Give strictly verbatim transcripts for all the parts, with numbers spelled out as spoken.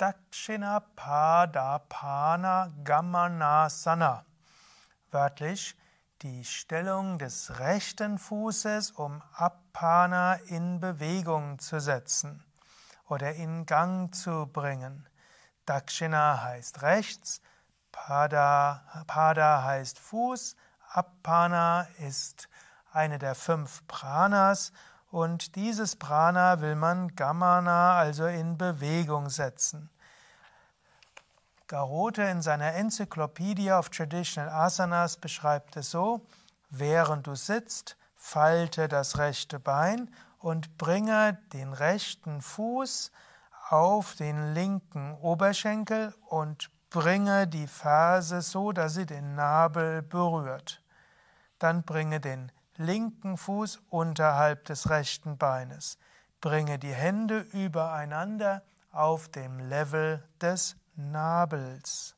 Dakshina Pada Apana Gamanasana. Wörtlich die Stellung des rechten Fußes, um Apana in Bewegung zu setzen oder in Gang zu bringen. Dakshina heißt rechts, Pada, Pada heißt Fuß, Apana ist eine der fünf Pranas. Und dieses Prana will man Gamana, also in Bewegung setzen. Gharote in seiner Encyclopedia of Traditional Asanas beschreibt es so: Während du sitzt, falte das rechte Bein und bringe den rechten Fuß auf den linken Oberschenkel und bringe die Ferse so, dass sie den Nabel berührt. Dann bringe den linken Fuß unterhalb des rechten Beines. Bringe die Hände übereinander auf dem Level des Nabels.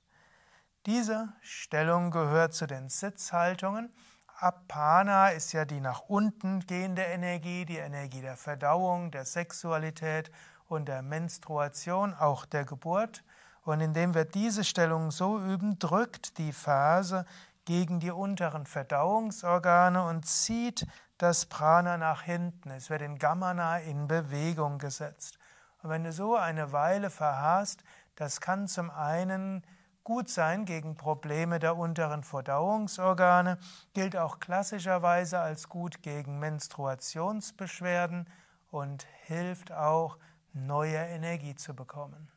Diese Stellung gehört zu den Sitzhaltungen. Apana ist ja die nach unten gehende Energie, die Energie der Verdauung, der Sexualität und der Menstruation, auch der Geburt. Und indem wir diese Stellung so üben, drückt die Ferse gegen die unteren Verdauungsorgane und zieht das Prana nach hinten. Es wird in Gamana in Bewegung gesetzt. Und wenn du so eine Weile verharrst, das kann zum einen gut sein gegen Probleme der unteren Verdauungsorgane, gilt auch klassischerweise als gut gegen Menstruationsbeschwerden und hilft auch, neue Energie zu bekommen.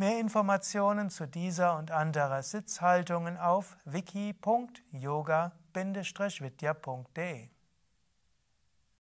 Mehr Informationen zu dieser und anderer Sitzhaltungen auf wiki punkt yoga bindestrich vidya punkt de.